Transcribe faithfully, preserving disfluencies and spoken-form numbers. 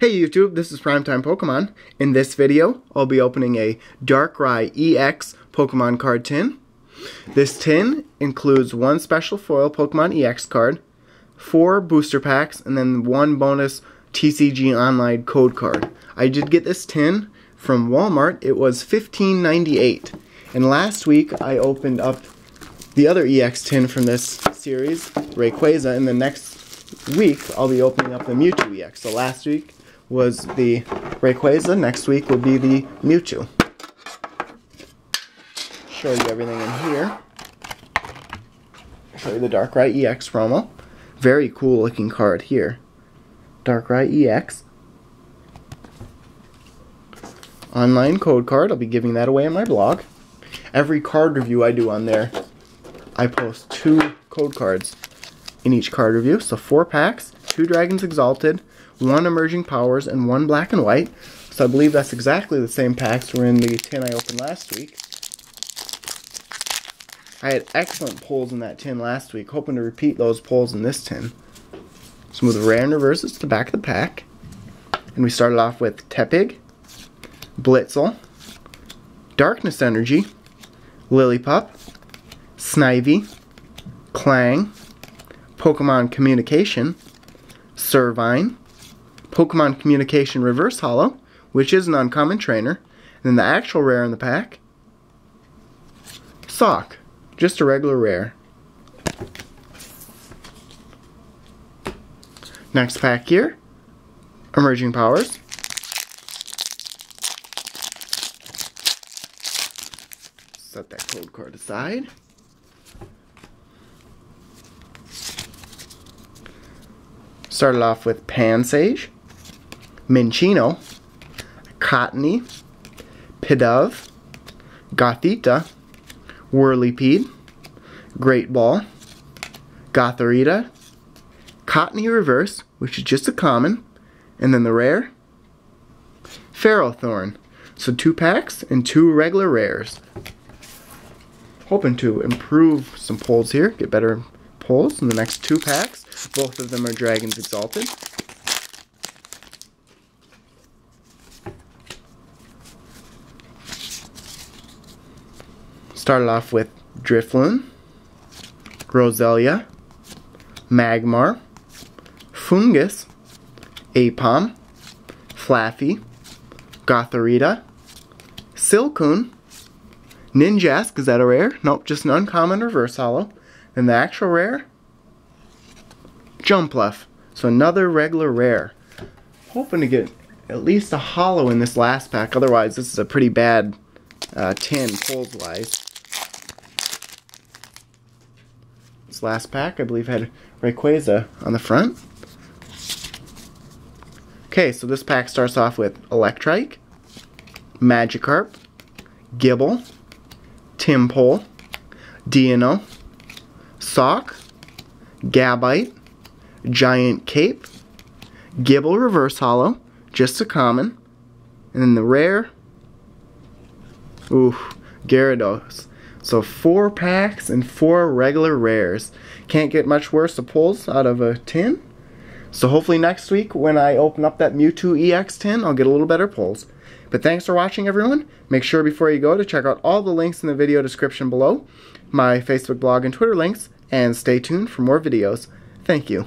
Hey YouTube, this is Primetime Pokemon. In this video, I'll be opening a Darkrai E X Pokemon card tin. This tin includes one special foil Pokemon E X card, four booster packs, and then one bonus T C G online code card. I did get this tin from Walmart. It was fifteen ninety-eight. And last week, I opened up the other E X tin from this series, Rayquaza, in the next week, I'll be opening up the Mewtwo E X. So last week was the Rayquaza, next week will be the Mewtwo. Show you everything in here. Show you the Darkrai E X promo. Very cool looking card here. Darkrai E X. Online code card, I'll be giving that away on my blog. Every card review I do on there, I post two code cards in each card review. So four packs, two Dragons Exalted, one Emerging Powers, and one Black and White. So I believe that's exactly the same packs were in the tin I opened last week. I had excellent pulls in that tin last week, hoping to repeat those pulls in this tin. So move the rare and reverses to the back of the pack. And we started off with Tepig, Blitzel, Darkness Energy, Lillipup, Snivy, Clang, Pokemon Communication, Servine, Pokemon Communication Reverse Holo, which is an uncommon trainer, and then the actual rare in the pack, Sock, just a regular rare. Next pack here, Emerging Powers, set that code card aside. Started off with Pansage, Minchino, Cottony, Pidove, Gothita, Whirlipede, Great Ball, Gothorita, Cottony Reverse, which is just a common, and then the rare, Ferrothorn. So two packs and two regular rares. Hoping to improve some pulls here, get better pulls in the next two packs. Both of them are Dragons Exalted. Started off with Drifloon, Roselia, Magmar, Fungus, Apom, Flaffy, Gothorita, Silcoon, Ninjask, is that a rare? Nope, just an uncommon reverse holo. And the actual rare? Jumpluff, so another regular rare. Hoping to get at least a holo in this last pack, otherwise this is a pretty bad uh, tin pulls-wise. This last pack, I believe, had Rayquaza on the front. Okay, so this pack starts off with Electrike, Magikarp, Gibble, Timpole, Deino, Sock, Gabite, Giant Cape, Gibble Reverse Holo, just a common, and then the rare, ooh, Gyarados. So four packs and four regular rares. Can't get much worse of pulls out of a tin. So hopefully next week when I open up that Mewtwo E X tin, I'll get a little better pulls. But thanks for watching, everyone. Make sure before you go to check out all the links in the video description below, my Facebook, blog, and Twitter links, and stay tuned for more videos. Thank you.